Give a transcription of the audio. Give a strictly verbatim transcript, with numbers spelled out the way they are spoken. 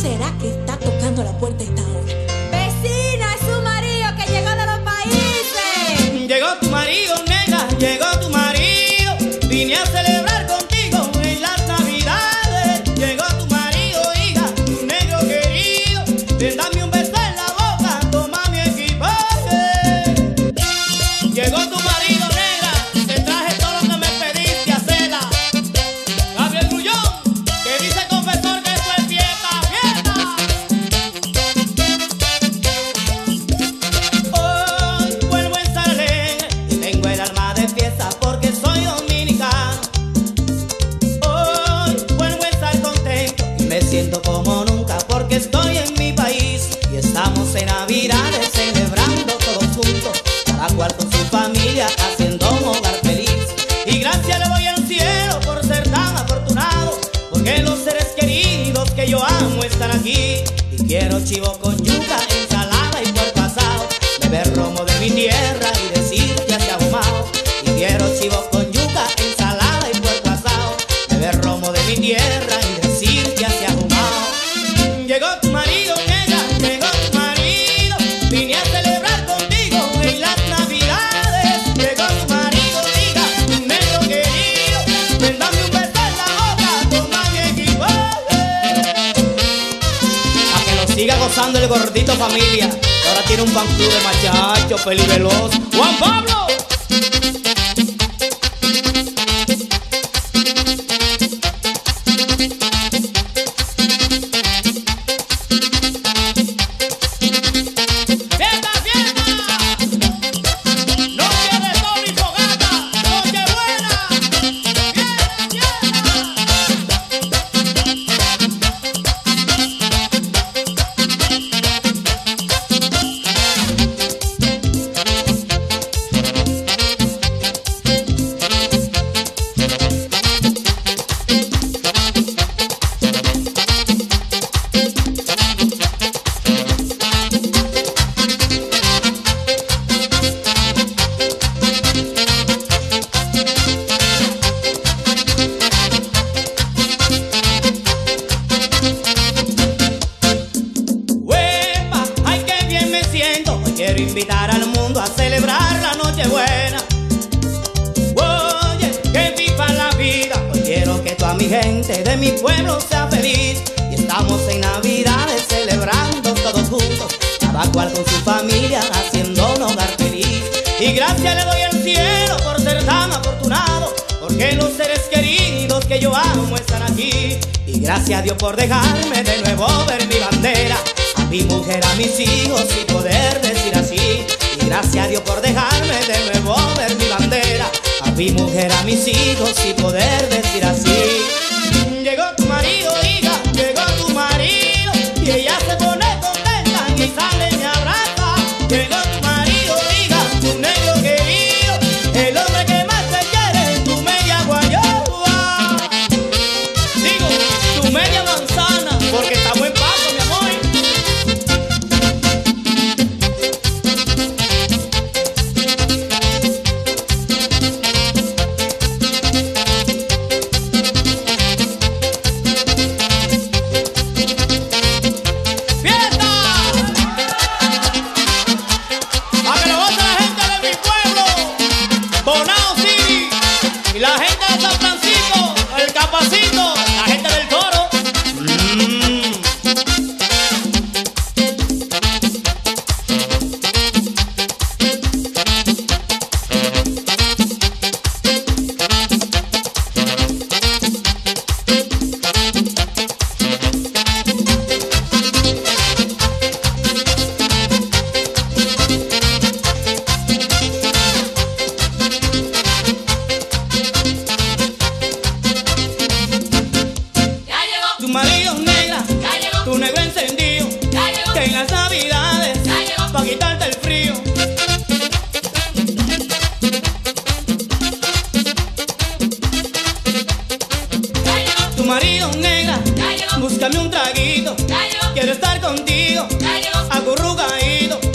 será que está tocando la puerta esta hora? ¡Vecina, es su marido que llegó de los países! Llegó tu marido, nena, llegó tu marido. Vine a celebrar contigo en las navidades. Llegó tu marido, hija, tu negro querido. Ven, dame un beso en la boca, toma mi equipaje. Llegó tu marido, nena, te traje todo lo que me pediste a cena. Gabriel Grullón, que dice el confesor que esto es fiesta, fiesta. Hoy vuelvo a estar alegre, tengo el alma de fiesta porque soy dominicano. Hoy vuelvo a estar contento y me siento como nunca porque estoy en mi país. Y estamos en Navidades celebrando todos juntos, cada cual con su familia haciendo un hogar feliz. Y gracias le voy al cielo por ser tan afortunado, porque los seres queridos que yo amo están aquí. Y quiero chivo con yuca, ensalada y puerco asado, beber romo de mi tierra y decir que hace ahumado. Y quiero chivo con yuca, ensalada y puerco asado, beber romo de mi tierra y decir que hace ahumado. Llegó tu marido, nena, llegó tu marido, vine a celebrar contigo en las navidades. Llegó tu marido, hija, tu negro querido. Ven, dame un beso en la boca, toma mi equipaje. A que nos siga gozando el gordito familia, que ahora tiene un fan club de machachos, Feli Veloz, Juan Pablo. ¡Fiesta, fiesta! ¡Noche de sol y fogata! ¡Noche buena! ¡Fiesta, fiesta! Invitar al mundo a celebrar la noche buena. Oye, que viva la vida, hoy quiero que toda mi gente de mi pueblo sea feliz. Y estamos en Navidades celebrando todos juntos, cada cual con su familia haciendo un hogar feliz. Y gracias le doy al cielo por ser tan afortunado, porque los seres queridos que yo amo están aquí. Y gracias a Dios por dejarme de nuevo ver mi bandera, a mi mujer, a mis hijos y poder decir así. Y gracias a Dios por dejarme de nuevo ver mi bandera, a mi mujer, a mis hijos y poder decir así. Llegó tu marido, hija, llegó tu marido, y ella se pone contenta y sale y me abraza. Llegó tu marido, hija, tu negro querido, el hombre que más te quiere en tu media guayoba. Digo, tu media manzana, porque está buen paso. Tu marido negra, tu negro encendido, que en las navidades pa' quitarte el frío. Tu marido negra, búscame un traguito, quiero estar contigo, acurrucadito.